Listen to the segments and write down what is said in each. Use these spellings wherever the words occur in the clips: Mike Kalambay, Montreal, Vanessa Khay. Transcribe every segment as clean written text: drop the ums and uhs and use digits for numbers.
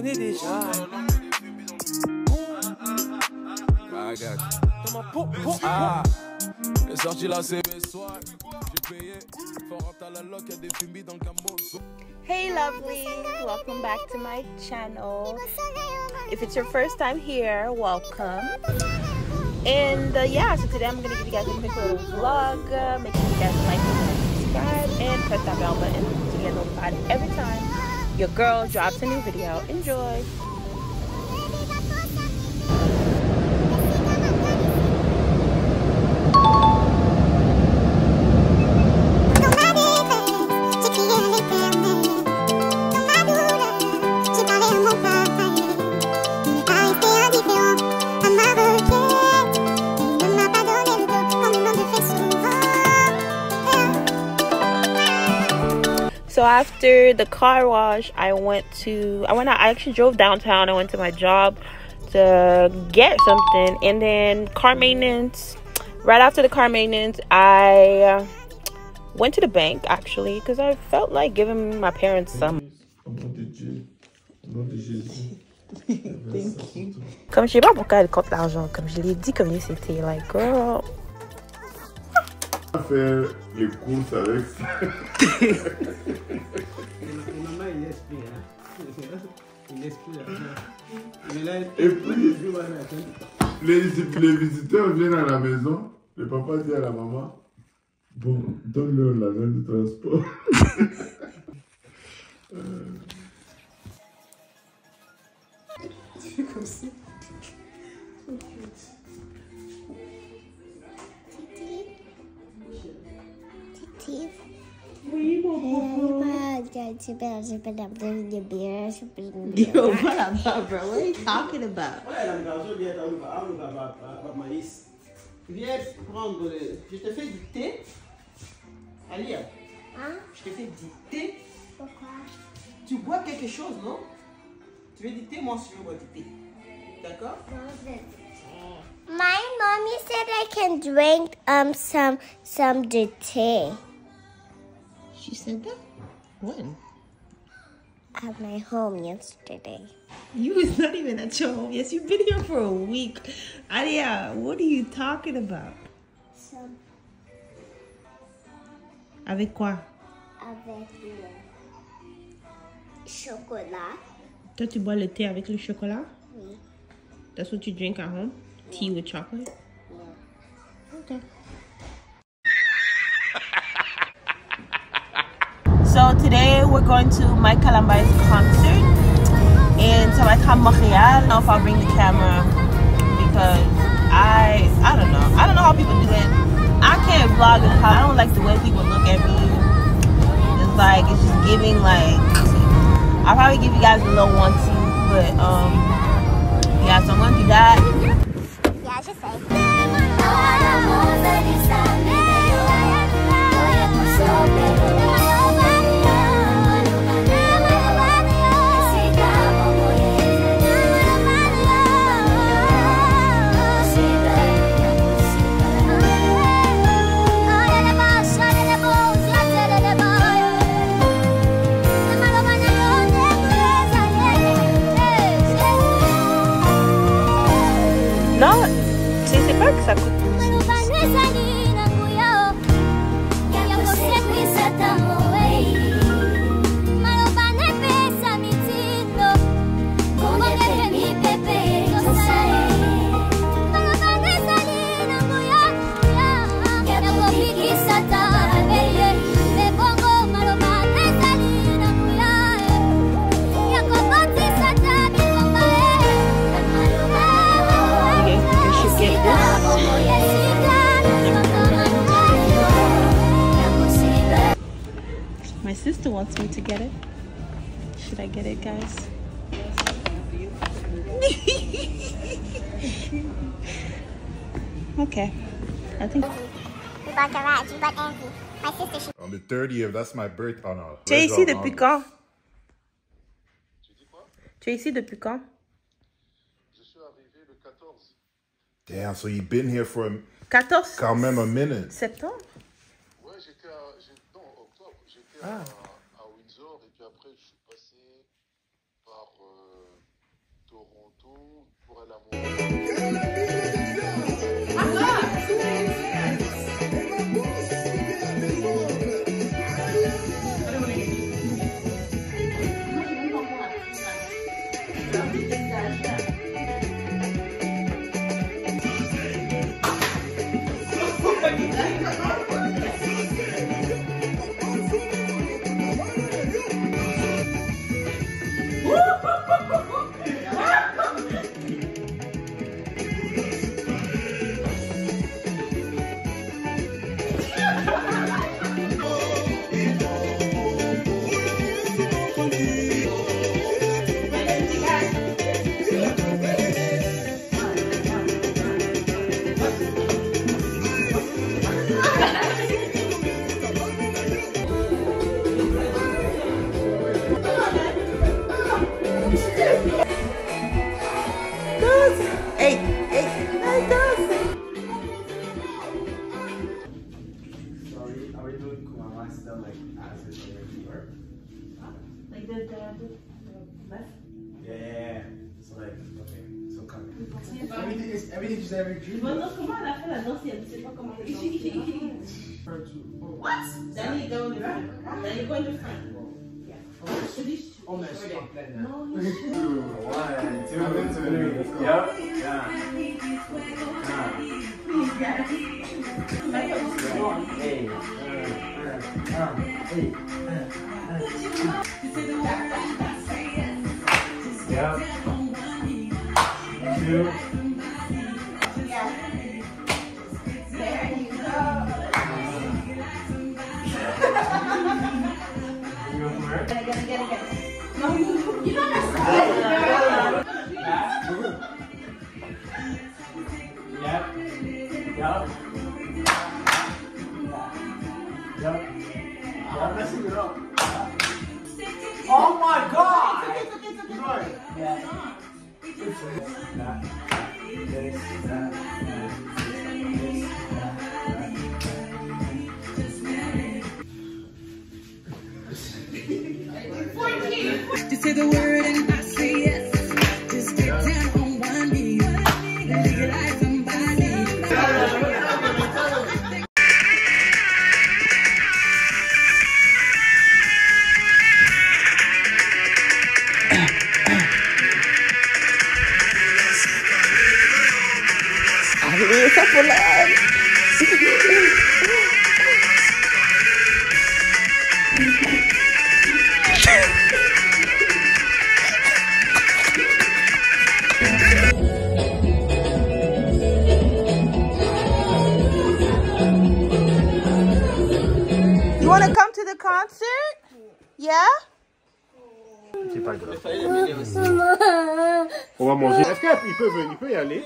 connais déjà. Bah, regarde. Dans ma peau, ah, les sorties là, c'est mes soirs. J'ai payé. Hey lovely, welcome back to my channel. If it's your first time here, welcome. And yeah, so today I'm gonna give you guys a quick little vlog. Make sure you guys like and subscribe and press that bell button to get notified every time your girl drops a new video. Enjoy. So after the car wash, I actually drove downtown. I went to my job to get something, and then car maintenance. Right after the car maintenance, I went to the bank actually because I felt like giving my parents some. Thank you. Comme je sais pas pourquoi elle compte l'argent, comme je l'ai dit, comme c'était like girl. Faire les courses avec ça. Et puis, les visiteurs viennent à la maison, le papa dit à la maman, bon, donne-leur l'argent du transport. Tu fais comme ça. Yo, what about, bro? What are you talking about? Je te fais du thé. Alia, hein? Je te fais du thé. Pourquoi? Tu bois quelque chose, non? Tu veux du thé? Moi aussi, je bois du thé. D'accord? My mommy said I can drink some tea. She said that? When? At my home yesterday. You was not even at your home. Yes, you've been here for a week. Alia, what are you talking about? Some. Avec quoi? Avec le chocolat. Toi, tu bois le thé avec le chocolat? Oui. That's what you drink at home? Yeah. Tea with chocolate? Yeah. Okay. So today we're going to Mike Kalambay's concert, and so I come to Montreal. I don't know if I'll bring the camera because I don't know. I don't know how people do it. I can't vlog and I don't like the way people look at me. It's like it's just giving like. I'll probably give you guys a little one too, but yeah. So I'm gonna do that. Yeah, I should say. My sister wants me to get it. Should I get it, guys? Okay. I think we bought the ride, you bought Angie. My sister she on the 30th, that's my birthday. Oh no. Tu es ici depuis quand? Tu dis quoi? Tu es ici depuis quand? Je suis arrivé le 14. Damn, so you've been here for 14? Quand même a minute. Septembre? Ouais, j'étais à Windsor et puis après je suis passé par Toronto pour elle What? Then you go in the front. Yeah. Oh my God! To say the word and I say yes. Just get down on one knee. Let me get out of my knee. For love. You want to come to the concert? Yeah? On va manger. Est-ce qu'il peut venir? Il peut y aller?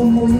Où est là?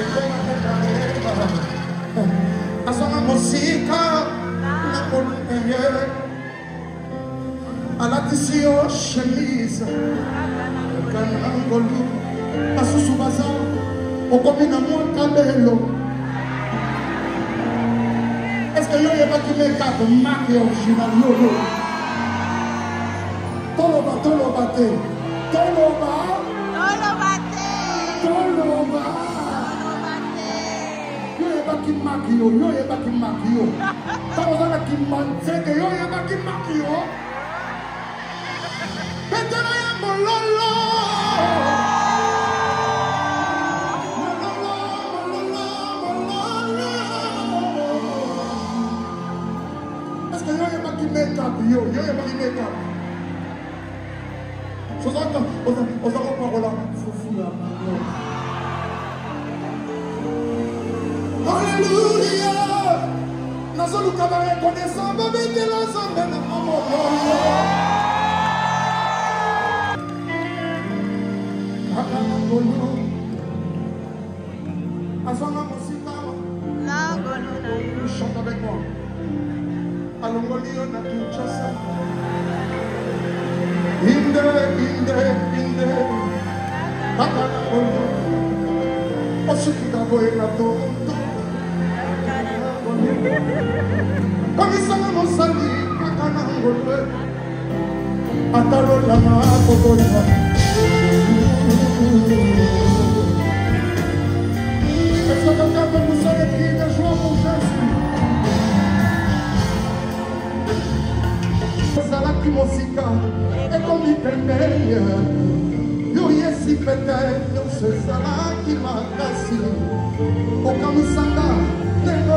I alat siyo shelisa kana ngolu pasusu baza okomina mo kabelo est-ce que yo yeba ki me ka marque original no no tolo bate yo yeba ki marque yo tolo ki manse que yo yeba ki marque yo Yo yeba ki make up. Hallelujah. Nasolu kabare connaissant bébé de la zambé na momo. Chante avec moi. Música é como intermédia eu ia se perder não sei será que matasse o camisanga tenho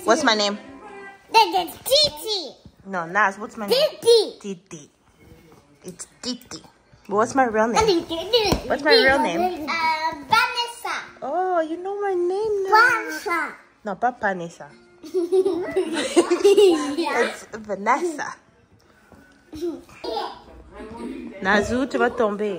what's my name? Titi. No, Naz, what's my name? Titi. It's Titi. What's my real name? What's my real name? Vanessa. Oh, you know my name now. Vanessa. No, not Vanessa. It's Vanessa. Nazou, tu vas tomber.